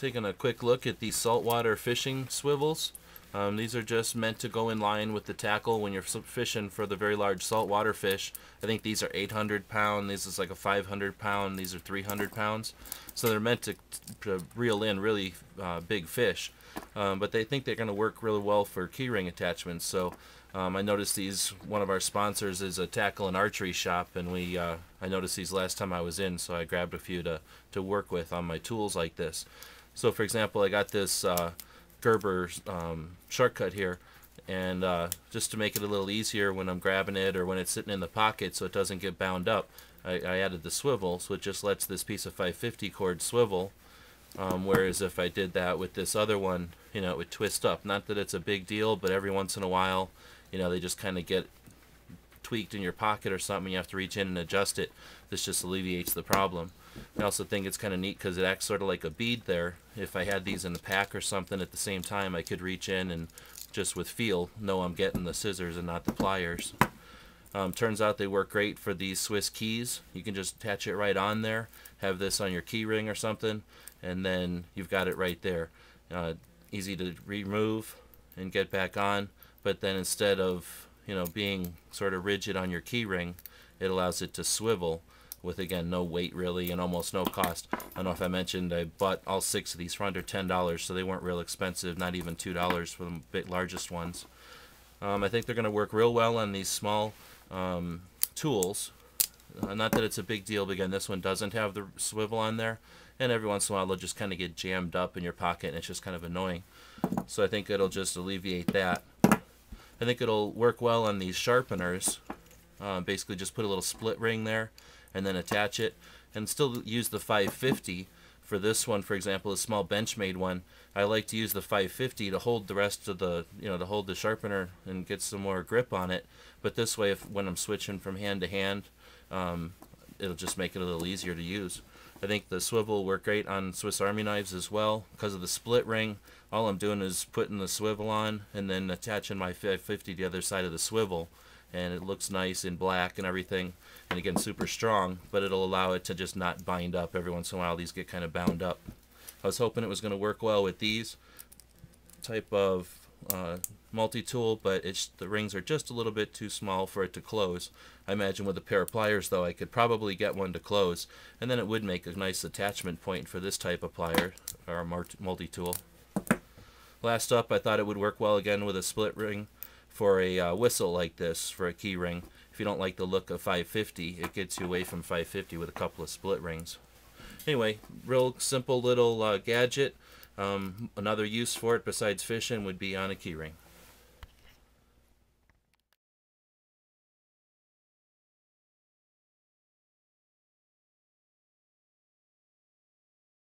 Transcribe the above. Taking a quick look at these saltwater fishing swivels. These are just meant to go in line with the tackle when you're fishing for the very large saltwater fish. I think these are 800 pound, this is like a 500 pound, these are 300 pounds. So they're meant to reel in really big fish. But they think they're going to work really well for key ring attachments. So I noticed these, one of our sponsors is a tackle and archery shop, and we I noticed these last time I was in, so I grabbed a few to work with on my tools like this. So for example, I got this Gerber shark cut here, and just to make it a little easier when I'm grabbing it or when it's sitting in the pocket so it doesn't get bound up, I added the swivel, so it just lets this piece of 550 cord swivel, whereas if I did that with this other one, you know, it would twist up. Not that it's a big deal, but every once in a while, you know, they just kind of get tweaked in your pocket or something, you have to reach in and adjust it. This just alleviates the problem. I also think it's kind of neat because it acts sort of like a bead there. If I had these in the pack or something at the same time, I could reach in and just with feel know I'm getting the scissors and not the pliers. Turns out they work great for these Swiss keys. You can just attach it right on there, have this on your key ring or something, and then you've got it right there. Easy to remove and get back on, but then instead of, you know, being sort of rigid on your key ring, it allows it to swivel with, again, no weight really and almost no cost. I don't know if I mentioned I bought all 6 of these for under $10, so they weren't real expensive, not even $2 for the big largest ones. I think they're going to work real well on these small tools. Not that it's a big deal, but again, this one doesn't have the swivel on there, and every once in a while they'll just kind of get jammed up in your pocket, and it's just kind of annoying. So I think it'll just alleviate that. I think it'll work well on these sharpeners. Basically just put a little split ring there and then attach it, and still use the 550 for this one. For example, a small Benchmade one, I like to use the 550 to hold the rest of the, you know, to hold the sharpener and get some more grip on it. But this way, if when I'm switching from hand to hand, it'll just make it a little easier to use. I think the swivel will work great on Swiss Army knives as well. Because of the split ring, all I'm doing is putting the swivel on and then attaching my 550 to the other side of the swivel. And it looks nice in black and everything. And again, super strong, but it'll allow it to just not bind up. Every once in a while, these get kind of bound up. I was hoping it was going to work well with these type of multi-tool, but it's, the rings are just a little bit too small for it to close. I imagine with a pair of pliers, though, I could probably get one to close, and then it would make a nice attachment point for this type of plier or multi-tool. Last up, I thought it would work well again with a split ring for a whistle like this for a key ring. If you don't like the look of 550, it gets you away from 550 with a couple of split rings. Anyway, real simple little gadget. Another use for it besides fishing would be on a key ring.